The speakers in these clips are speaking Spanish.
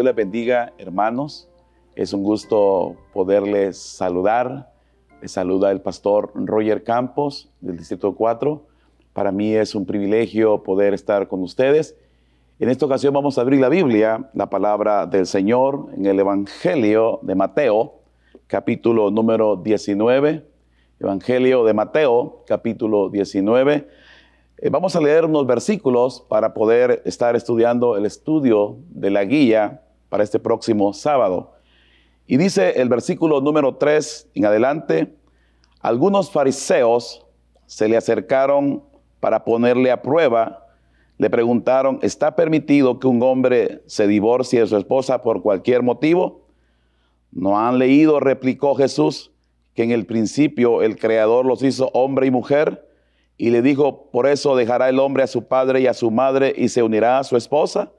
Dios les bendiga, hermanos. Es un gusto poderles saludar. Les saluda el pastor Roger Campos del Distrito 4. Para mí es un privilegio poder estar con ustedes. En esta ocasión vamos a abrir la Biblia, la palabra del Señor, en el Evangelio de Mateo, capítulo número 19. Evangelio de Mateo, capítulo 19. Vamos a leer unos versículos para poder estar estudiando el estudio de la guía para este próximo sábado. Y dice el versículo número 3 en adelante, algunos fariseos se le acercaron para ponerle a prueba. Le preguntaron, ¿está permitido que un hombre se divorcie de su esposa por cualquier motivo? ¿No han leído, replicó Jesús, que en el principio el Creador los hizo hombre y mujer? Y le dijo, por eso dejará el hombre a su padre y a su madre y se unirá a su esposa,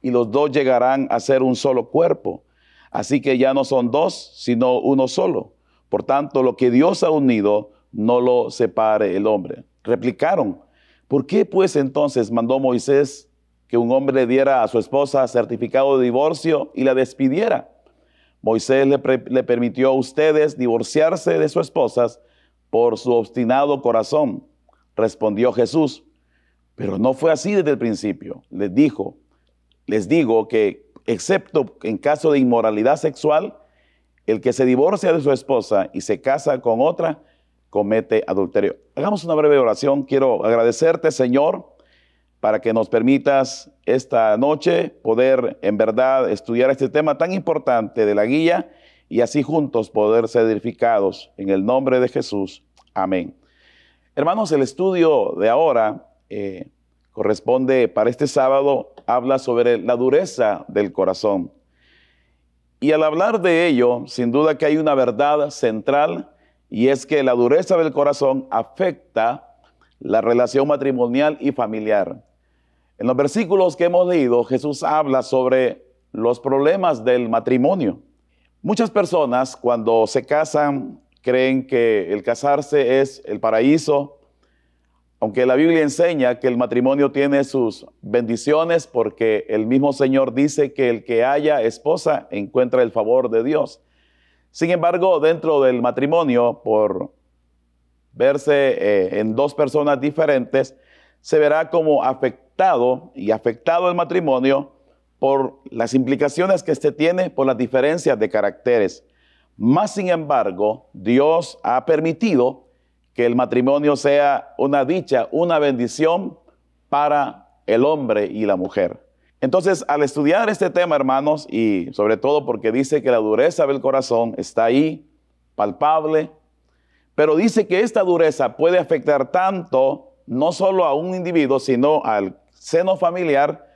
y los dos llegarán a ser un solo cuerpo. Así que ya no son dos, sino uno solo. Por tanto, lo que Dios ha unido, no lo separe el hombre. Replicaron, ¿por qué pues entonces mandó Moisés que un hombre diera a su esposa certificado de divorcio y la despidiera? Moisés le permitió a ustedes divorciarse de sus esposas por su obstinado corazón. Respondió Jesús, pero no fue así desde el principio. Les dijo, les digo que excepto en caso de inmoralidad sexual, el que se divorcia de su esposa y se casa con otra, comete adulterio. Hagamos una breve oración. Quiero agradecerte, Señor, para que nos permitas esta noche poder en verdad estudiar este tema tan importante de la guía y así juntos poder ser edificados en el nombre de Jesús. Amén. Hermanos, el estudio de ahora corresponde para este sábado, habla sobre la dureza del corazón. Y al hablar de ello, sin duda que hay una verdad central, y es que la dureza del corazón afecta la relación matrimonial y familiar. En los versículos que hemos leído, Jesús habla sobre los problemas del matrimonio. Muchas personas cuando se casan, creen que el casarse es el paraíso, aunque la Biblia enseña que el matrimonio tiene sus bendiciones porque el mismo Señor dice que el que haya esposa encuentra el favor de Dios. Sin embargo, dentro del matrimonio, por verse en dos personas diferentes, se verá como afectado el matrimonio por las implicaciones que este tiene, por las diferencias de caracteres. Más sin embargo, Dios ha permitido que el matrimonio sea una dicha, una bendición para el hombre y la mujer. Entonces, al estudiar este tema, hermanos, y sobre todo porque dice que la dureza del corazón está ahí, palpable, pero dice que esta dureza puede afectar tanto, no solo a un individuo, sino al seno familiar.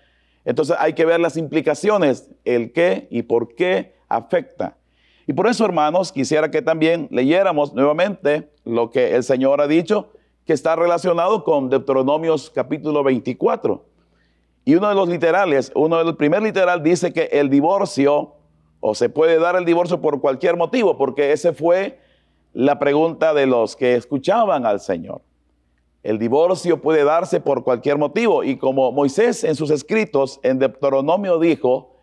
Entonces, hay que ver las implicaciones, el qué y por qué afecta. Y por eso, hermanos, quisiera que también leyéramos nuevamente lo que el Señor ha dicho, que está relacionado con Deuteronomios capítulo 24. Y uno de los literales, el primer literal dice que el divorcio, o se puede dar el divorcio por cualquier motivo, porque esa fue la pregunta de los que escuchaban al Señor. El divorcio puede darse por cualquier motivo. Y como Moisés en sus escritos en Deuteronomio dijo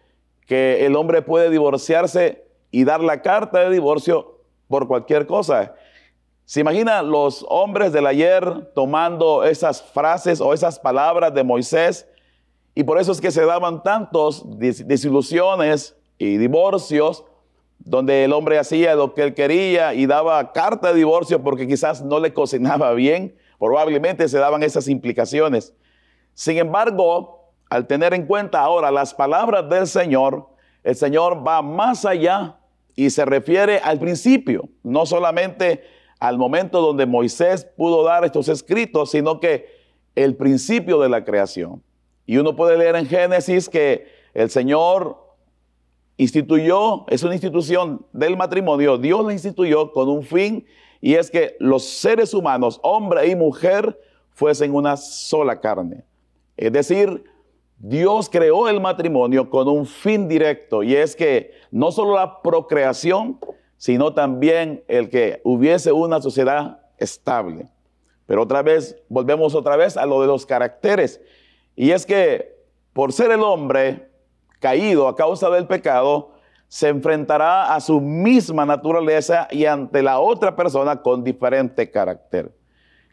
que el hombre puede divorciarse y dar la carta de divorcio por cualquier cosa. ¿Se imaginan los hombres del ayer tomando esas frases o esas palabras de Moisés? Y por eso es que se daban tantos desilusiones y divorcios, donde el hombre hacía lo que él quería y daba carta de divorcio porque quizás no le cocinaba bien. Probablemente se daban esas implicaciones. Sin embargo, al tener en cuenta ahora las palabras del Señor, el Señor va más allá y se refiere al principio, no solamente al momento donde Moisés pudo dar estos escritos, sino que el principio de la creación. Y uno puede leer en Génesis que el Señor instituyó, es una institución del matrimonio, Dios la instituyó con un fin, y es que los seres humanos, hombre y mujer, fuesen una sola carne. Es decir, Dios creó el matrimonio con un fin directo, y es que no solo la procreación, sino también el que hubiese una sociedad estable. Pero volvemos otra vez a lo de los caracteres. Y es que por ser el hombre caído a causa del pecado, se enfrentará a su misma naturaleza y ante la otra persona con diferente carácter.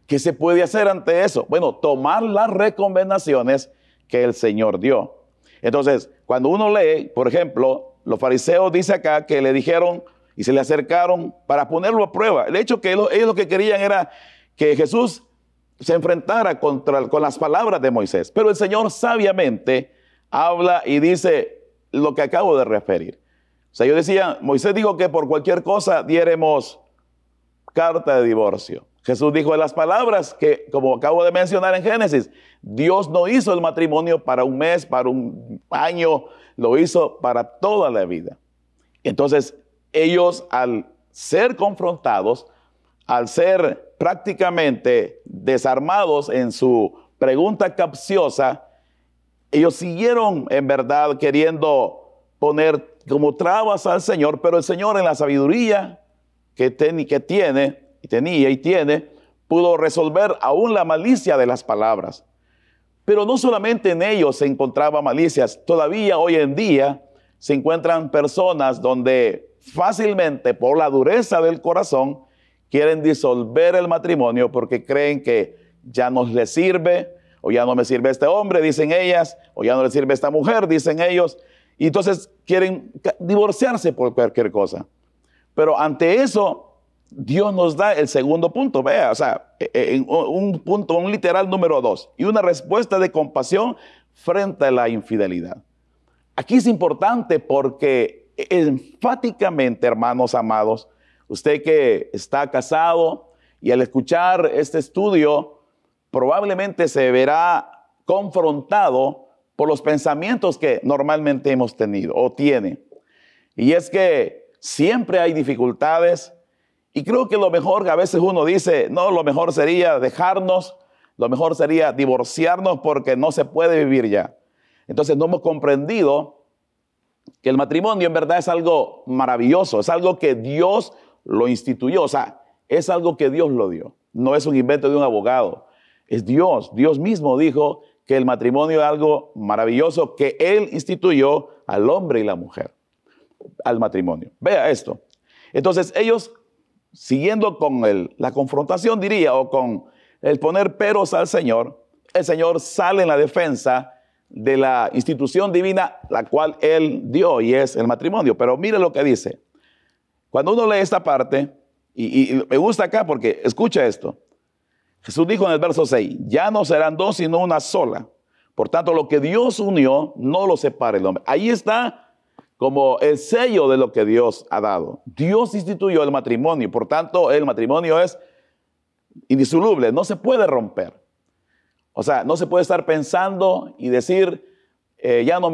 ¿Qué se puede hacer ante eso? Bueno, tomar las recomendaciones que el Señor dio. Entonces, cuando uno lee, por ejemplo, los fariseos dice acá que le dijeron y se le acercaron para ponerlo a prueba. El hecho que ellos lo que querían era que Jesús se enfrentara con las palabras de Moisés. Pero el Señor sabiamente habla y dice lo que acabo de referir. O sea, ellos decían, Moisés dijo que por cualquier cosa diéramos carta de divorcio. Jesús dijo de las palabras que, como acabo de mencionar en Génesis, Dios no hizo el matrimonio para un mes, para un año, lo hizo para toda la vida. Entonces, ellos al ser confrontados, al ser prácticamente desarmados en su pregunta capciosa, ellos siguieron en verdad queriendo poner como trabas al Señor, pero el Señor en la sabiduría que tenía y tiene, pudo resolver aún la malicia de las palabras. Pero no solamente en ellos se encontraba malicias, todavía hoy en día se encuentran personas donde fácilmente por la dureza del corazón quieren disolver el matrimonio porque creen que ya no les sirve, o ya no me sirve este hombre, dicen ellas, o ya no le sirve esta mujer, dicen ellos, y entonces quieren divorciarse por cualquier cosa. Pero ante eso, Dios nos da el segundo punto, vea, o sea, un punto, un literal número 2, y una respuesta de compasión frente a la infidelidad. Aquí es importante porque enfáticamente, hermanos amados, usted que está casado y al escuchar este estudio, probablemente se verá confrontado por los pensamientos que normalmente hemos tenido o tiene. Y es que siempre hay dificultades. Y creo que lo mejor, a veces uno dice, no, lo mejor sería dejarnos, lo mejor sería divorciarnos porque no se puede vivir ya. Entonces no hemos comprendido que el matrimonio en verdad es algo maravilloso, es algo que Dios lo instituyó, o sea, es algo que Dios lo dio. No es un invento de un abogado, es Dios. Dios mismo dijo que el matrimonio es algo maravilloso que Él instituyó al hombre y la mujer, al matrimonio. Vea esto. Entonces ellos, siguiendo con la confrontación, diría, o con el poner peros al Señor, el Señor sale en la defensa de la institución divina, la cual Él dio, y es el matrimonio. Pero mire lo que dice. Cuando uno lee esta parte, y me gusta acá porque, escucha esto. Jesús dijo en el verso 6, ya no serán dos, sino una sola. Por tanto, lo que Dios unió, no lo separe el hombre. Ahí está como el sello de lo que Dios ha dado. Dios instituyó el matrimonio, por tanto, el matrimonio es indisoluble, no se puede romper. O sea, no se puede estar pensando y decir, ya no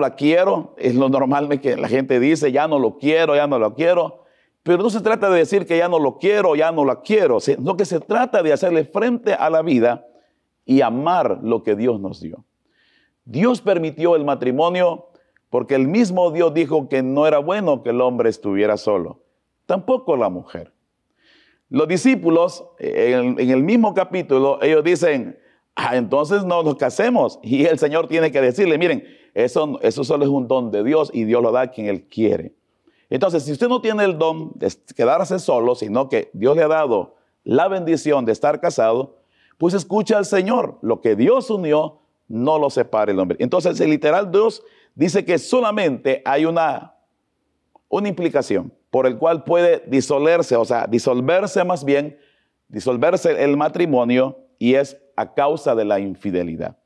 la quiero, es lo normal que la gente dice, ya no lo quiero, pero no se trata de decir que ya no la quiero, sino que se trata de hacerle frente a la vida y amar lo que Dios nos dio. Dios permitió el matrimonio porque el mismo Dios dijo que no era bueno que el hombre estuviera solo, tampoco la mujer. Los discípulos, en el mismo capítulo, ellos dicen, entonces no nos casemos. Y el Señor tiene que decirle, miren, eso solo es un don de Dios y Dios lo da a quien Él quiere. Entonces, si usted no tiene el don de quedarse solo, sino que Dios le ha dado la bendición de estar casado, pues escucha al Señor. Lo que Dios unió, no lo separe el hombre. Entonces, el literal Dios dice que solamente hay una implicación por el cual puede disolverse, o sea, disolverse el matrimonio, y es a causa de la infidelidad.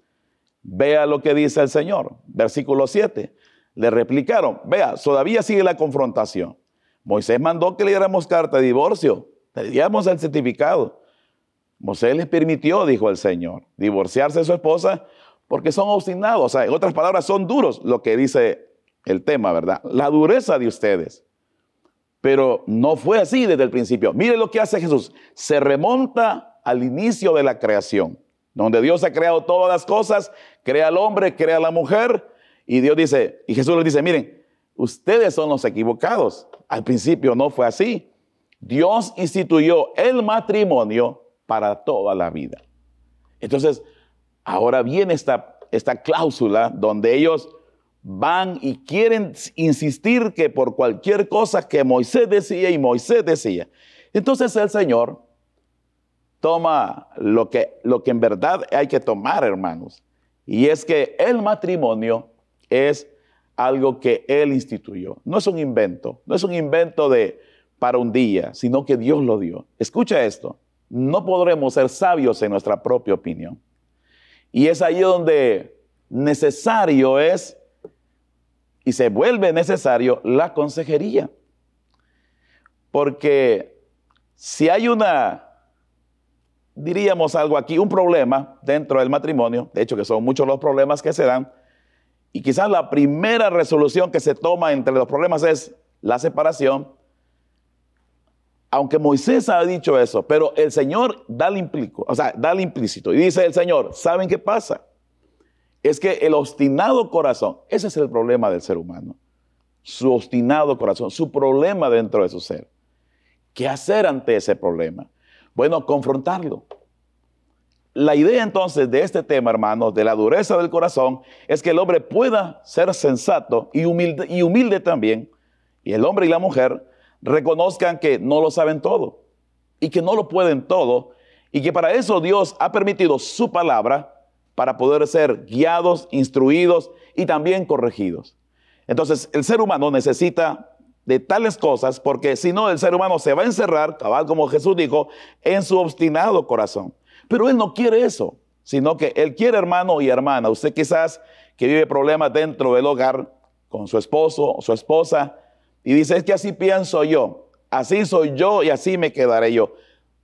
Vea lo que dice el Señor, versículo 7. Le replicaron, vea, todavía sigue la confrontación. Moisés mandó que le diéramos carta de divorcio, le diéramos el certificado. Moisés les permitió, dijo el Señor, divorciarse de su esposa, porque son obstinados, o sea, en otras palabras, son duros, lo que dice el tema, ¿verdad? La dureza de ustedes. Pero no fue así desde el principio. Mire lo que hace Jesús. Se remonta al inicio de la creación, donde Dios ha creado todas las cosas, crea al hombre, crea a la mujer, y Dios dice, y Jesús les dice, miren, ustedes son los equivocados. Al principio no fue así. Dios instituyó el matrimonio para toda la vida. Entonces, ahora viene esta cláusula donde ellos van y quieren insistir que por cualquier cosa que Moisés decía y Moisés decía. Entonces el Señor toma lo que en verdad hay que tomar, hermanos. Y es que el matrimonio es algo que Él instituyó. No es un invento, no es un invento para un día, sino que Dios lo dio. Escucha esto, no podremos ser sabios en nuestra propia opinión. Y es ahí donde necesario es, y se vuelve necesario, la consejería. Porque si hay una, diríamos algo aquí, un problema dentro del matrimonio, de hecho que son muchos los problemas que se dan, y quizás la primera resolución que se toma entre los problemas es la separación, aunque Moisés ha dicho eso, pero el Señor da el implícito, y dice el Señor, ¿saben qué pasa? Es que el obstinado corazón, ese es el problema del ser humano, su obstinado corazón, su problema dentro de su ser. ¿Qué hacer ante ese problema? Bueno, confrontarlo. La idea entonces de este tema, hermanos, de la dureza del corazón, es que el hombre pueda ser sensato y humilde también, y el hombre y la mujer reconozcan que no lo saben todo, y que no lo pueden todo, y que para eso Dios ha permitido su palabra, para poder ser guiados, instruidos y también corregidos. Entonces, el ser humano necesita de tales cosas, porque si no, el ser humano se va a encerrar, cabal como Jesús dijo, en su obstinado corazón. Pero Él no quiere eso, sino que Él quiere, hermano y hermana, usted quizás que vive problemas dentro del hogar, con su esposo o su esposa, y dice, es que así pienso yo, así soy yo y así me quedaré yo.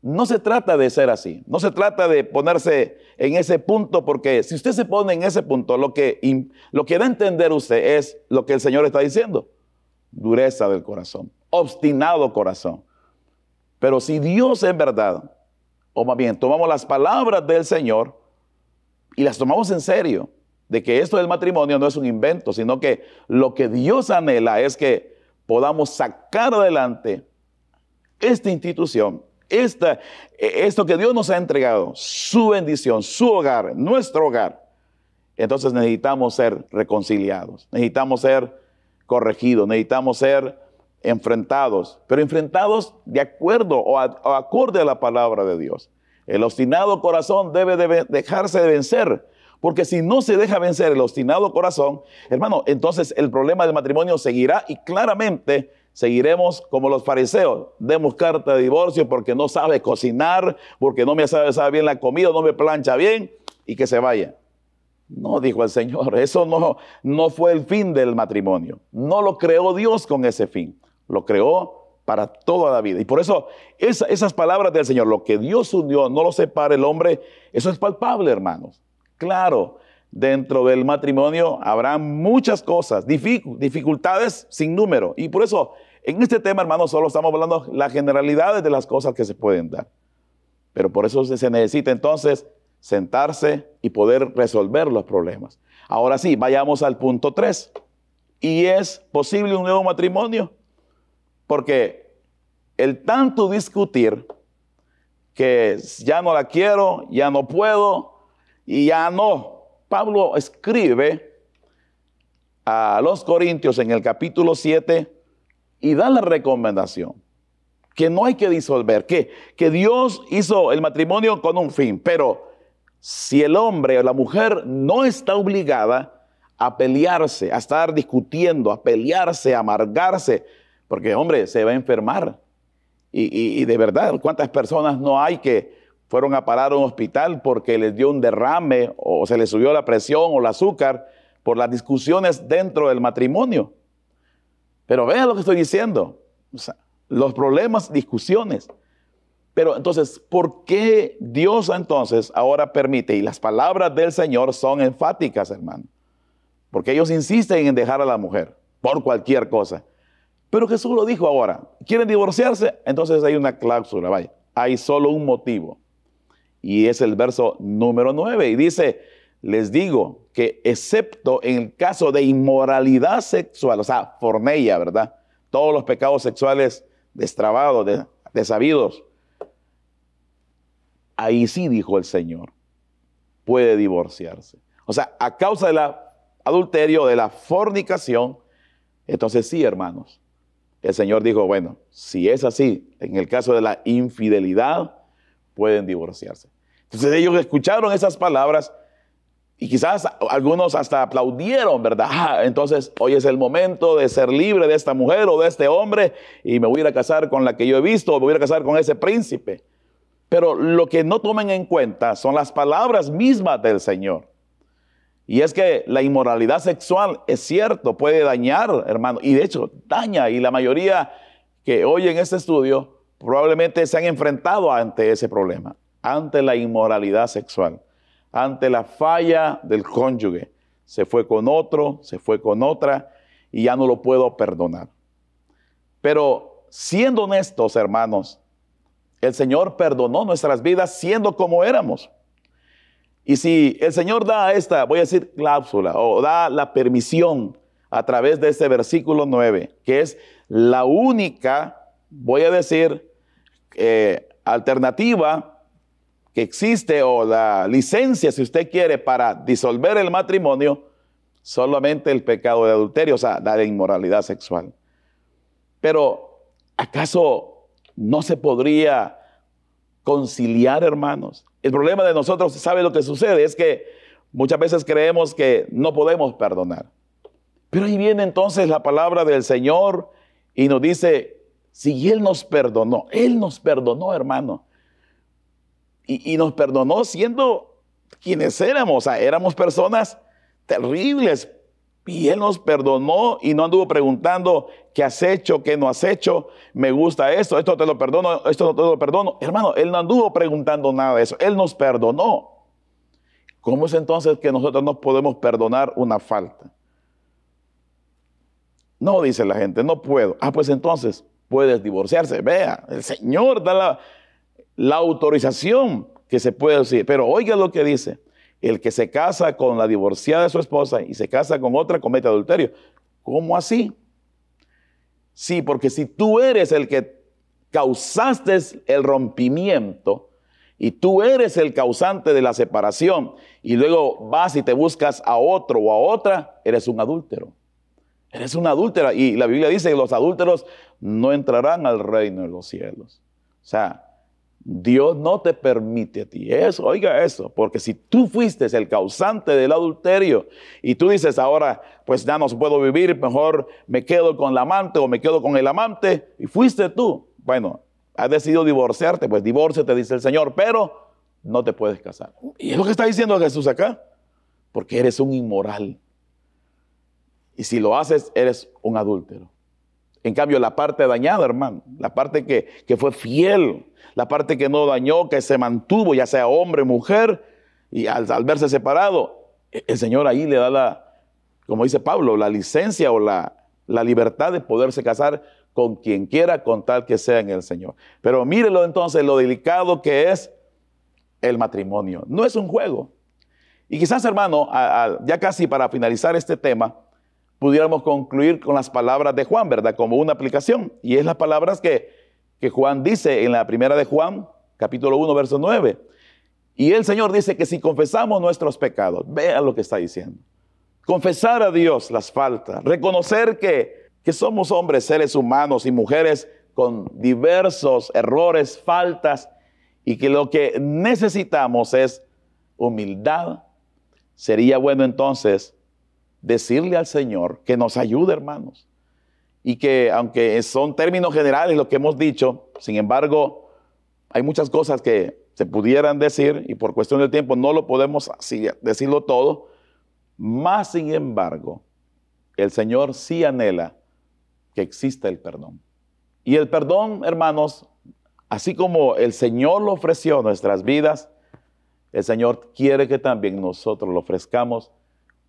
No se trata de ser así, no se trata de ponerse en ese punto, porque si usted se pone en ese punto, lo que da a entender usted es lo que el Señor está diciendo, dureza del corazón, obstinado corazón. Pero si Dios en verdad, o más bien, tomamos las palabras del Señor y las tomamos en serio, de que esto del matrimonio no es un invento, sino que lo que Dios anhela es que podamos sacar adelante esta institución, esto que Dios nos ha entregado, su bendición, su hogar, nuestro hogar. Entonces necesitamos ser reconciliados, necesitamos ser corregidos, necesitamos ser enfrentados, pero enfrentados de acuerdo o acorde a la palabra de Dios. El obstinado corazón debe dejarse de vencer, porque si no se deja vencer el obstinado corazón, hermano, entonces el problema del matrimonio seguirá y claramente seguiremos como los fariseos, demos carta de divorcio porque no sabe cocinar, porque no me sabe bien la comida, no me plancha bien, y que se vaya. No, dijo el Señor, eso no fue el fin del matrimonio. No lo creó Dios con ese fin, lo creó para toda la vida. Y por eso esas palabras del Señor, lo que Dios unió, no lo separa el hombre, eso es palpable, hermanos. Claro, dentro del matrimonio habrá muchas cosas, dificultades sin número. Y por eso, en este tema, hermanos, solo estamos hablando de las generalidades de las cosas que se pueden dar. Pero por eso se necesita entonces sentarse y poder resolver los problemas. Ahora sí, vayamos al punto 3. ¿Y es posible un nuevo matrimonio? Porque el tanto discutir que ya no la quiero, ya no puedo y ya no. Pablo escribe a los Corintios en el capítulo 7 y da la recomendación que no hay que disolver, que Dios hizo el matrimonio con un fin, pero si el hombre o la mujer no está obligada a pelearse, a estar discutiendo, a pelearse, a amargarse, porque hombre, se va a enfermar. Y de verdad, ¿cuántas personas no hay que fueron a parar a un hospital porque les dio un derrame o se les subió la presión o el azúcar por las discusiones dentro del matrimonio? Pero vean lo que estoy diciendo, o sea, los problemas, discusiones. Pero entonces, ¿por qué Dios entonces ahora permite? Y las palabras del Señor son enfáticas, hermano, porque ellos insisten en dejar a la mujer por cualquier cosa. Pero Jesús lo dijo ahora, ¿quieren divorciarse? Entonces hay una cláusula, vaya, hay solo un motivo. Y es el verso número 9, y dice, les digo que excepto en el caso de inmoralidad sexual, o sea, fornella, ¿verdad? Todos los pecados sexuales destravados, desabidos. Ahí sí, dijo el Señor, puede divorciarse. O sea, a causa de la adulterio, de la fornicación. Entonces sí, hermanos, el Señor dijo, bueno, si es así, en el caso de la infidelidad, pueden divorciarse. Entonces ellos escucharon esas palabras y quizás algunos hasta aplaudieron, ¿verdad? Ah, entonces hoy es el momento de ser libre de esta mujer o de este hombre y me voy a ir a casar con la que yo he visto o me voy a ir a casar con ese príncipe. Pero lo que no tomen en cuenta son las palabras mismas del Señor. Y es que la inmoralidad sexual, es cierto, puede dañar, hermano, y de hecho daña. Y la mayoría que hoy en este estudio probablemente se han enfrentado ante ese problema, ante la inmoralidad sexual, ante la falla del cónyuge. Se fue con otro, se fue con otra, y ya no lo puedo perdonar. Pero siendo honestos, hermanos, el Señor perdonó nuestras vidas siendo como éramos. Y si el Señor da esta, voy a decir cláusula, o da la permisión a través de este versículo 9, que es la única, voy a decir, alternativa que existe, o la licencia, si usted quiere, para disolver el matrimonio, solamente el pecado de adulterio, o sea, la inmoralidad sexual. Pero, ¿acaso no se podría conciliar, hermanos? El problema de nosotros, ¿sabe lo que sucede? Es que muchas veces creemos que no podemos perdonar. Pero ahí viene entonces la palabra del Señor y nos dice, si Él nos perdonó, hermano. Y nos perdonó siendo quienes éramos, o sea, éramos personas terribles. Y Él nos perdonó y no anduvo preguntando qué has hecho, qué no has hecho, me gusta esto, esto te lo perdono, esto no te lo perdono. Hermano, Él no anduvo preguntando nada de eso. Él nos perdonó. ¿Cómo es entonces que nosotros no podemos perdonar una falta? No, dice la gente, no puedo. Ah, pues entonces puedes divorciarse. Vea, el Señor da la autorización que se puede decir. Pero oiga lo que dice. El que se casa con la divorciada de su esposa y se casa con otra, comete adulterio. ¿Cómo así? Sí, porque si tú eres el que causaste el rompimiento y tú eres el causante de la separación y luego vas y te buscas a otro o a otra, eres un adúltero. Eres una adúltera. Y la Biblia dice que los adúlteros no entrarán al reino de los cielos. O sea, Dios no te permite a ti eso, oiga eso, porque si tú fuiste el causante del adulterio y tú dices ahora, pues ya no puedo vivir, mejor me quedo con la amante o me quedo con el amante, y fuiste tú, bueno, has decidido divorciarte, pues divórciate, dice el Señor, pero no te puedes casar. Y es lo que está diciendo Jesús acá, porque eres un inmoral. Y si lo haces, eres un adúltero. En cambio, la parte dañada, hermano, la parte que fue fiel, la parte que no dañó, que se mantuvo, ya sea hombre, mujer, y al verse separado, el Señor ahí le da como dice Pablo, la licencia o la libertad de poderse casar con quien quiera, con tal que sea en el Señor. Pero mírelo entonces, lo delicado que es el matrimonio. No es un juego. Y quizás, hermano, ya casi para finalizar este tema, pudiéramos concluir con las palabras de Juan, ¿verdad? Como una aplicación. Y es las palabras que Juan dice en la primera de Juan, capítulo 1, verso 9. Y el Señor dice que si confesamos nuestros pecados, vean lo que está diciendo. Confesar a Dios las faltas, reconocer que somos hombres, seres humanos y mujeres con diversos errores, faltas, y que lo que necesitamos es humildad. Sería bueno entonces decirle al Señor que nos ayude, hermanos, y que aunque son términos generales lo que hemos dicho, sin embargo, hay muchas cosas que se pudieran decir y por cuestión del tiempo no lo podemos decirlo todo, más sin embargo, el Señor sí anhela que exista el perdón. Y el perdón, hermanos, así como el Señor lo ofreció a nuestras vidas, el Señor quiere que también nosotros lo ofrezcamos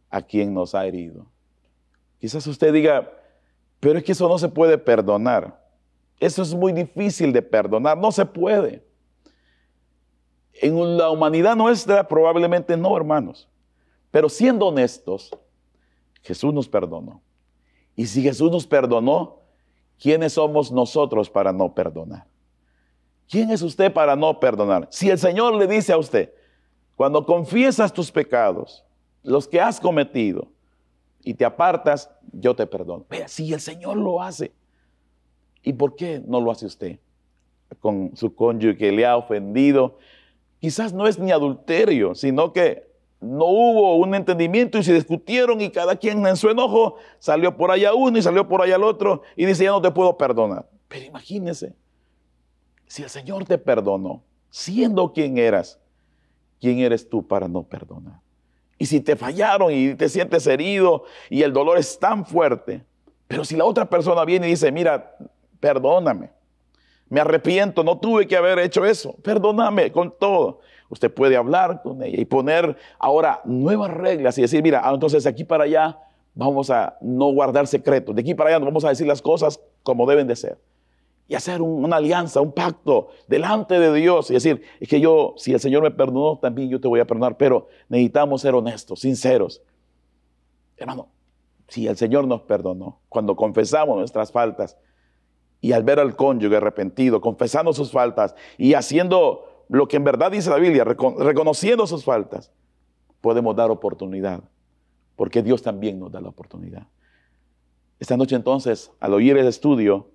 a quien nos ha herido. Quizás usted diga, pero es que eso no se puede perdonar. Eso es muy difícil de perdonar, no se puede. En la humanidad nuestra probablemente no, hermanos. Pero siendo honestos, Jesús nos perdonó. Y si Jesús nos perdonó, ¿quiénes somos nosotros para no perdonar? ¿Quién es usted para no perdonar? Si el Señor le dice a usted, cuando confiesas tus pecados, los que has cometido, y te apartas, yo te perdono. Vea, si el Señor lo hace, ¿y por qué no lo hace usted? Con su cónyuge le ha ofendido. Quizás no es ni adulterio, sino que no hubo un entendimiento y se discutieron y cada quien en su enojo salió por allá uno y salió por allá el otro y dice, ya no te puedo perdonar. Pero imagínese, si el Señor te perdonó, siendo quien eras, ¿quién eres tú para no perdonar? Y si te fallaron y te sientes herido y el dolor es tan fuerte, pero si la otra persona viene y dice, mira, perdóname, me arrepiento, no tuve que haber hecho eso, perdóname con todo. Usted puede hablar con ella y poner ahora nuevas reglas y decir, mira, entonces de aquí para allá vamos a no guardar secretos, de aquí para allá vamos a decir las cosas como deben de ser. Y hacer una alianza, un pacto delante de Dios y decir, es que yo, si el Señor me perdonó, también yo te voy a perdonar, pero necesitamos ser honestos, sinceros. Hermano, si el Señor nos perdonó, cuando confesamos nuestras faltas y al ver al cónyuge arrepentido, confesando sus faltas y haciendo lo que en verdad dice la Biblia, reconociendo sus faltas, podemos dar oportunidad, porque Dios también nos da la oportunidad. Esta noche entonces, al oír el estudio,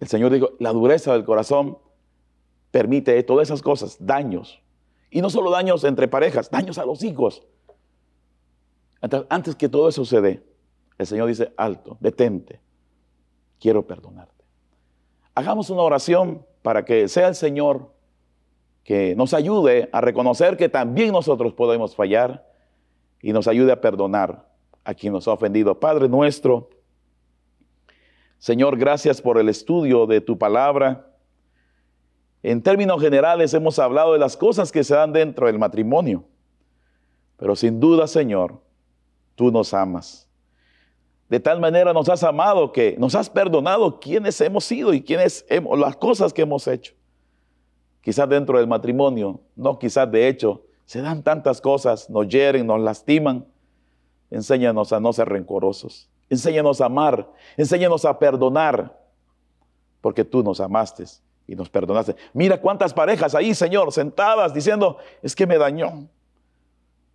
el Señor dijo, la dureza del corazón permite todas esas cosas, daños. Y no solo daños entre parejas, daños a los hijos. Entonces, antes que todo eso suceda, el Señor dice, alto, detente, quiero perdonarte. Hagamos una oración para que sea el Señor que nos ayude a reconocer que también nosotros podemos fallar y nos ayude a perdonar a quien nos ha ofendido. Padre nuestro, Señor, gracias por el estudio de tu palabra. En términos generales hemos hablado de las cosas que se dan dentro del matrimonio, pero sin duda, Señor, tú nos amas. De tal manera nos has amado que nos has perdonado quienes hemos sido y las cosas que hemos hecho. Quizás dentro del matrimonio, no quizás de hecho, se dan tantas cosas, nos hieren, nos lastiman. Enséñanos a no ser rencorosos. Enséñanos a amar, enséñanos a perdonar, porque tú nos amaste y nos perdonaste. Mira cuántas parejas ahí, Señor, sentadas diciendo, es que me dañó.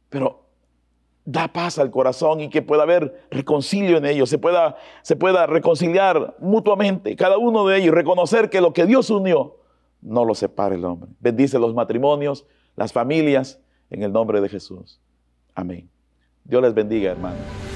Pero da paz al corazón y que pueda haber reconcilio en ellos, se pueda reconciliar mutuamente, cada uno de ellos, reconocer que lo que Dios unió, no lo separe el hombre. Bendice los matrimonios, las familias, en el nombre de Jesús. Amén. Dios les bendiga, hermanos.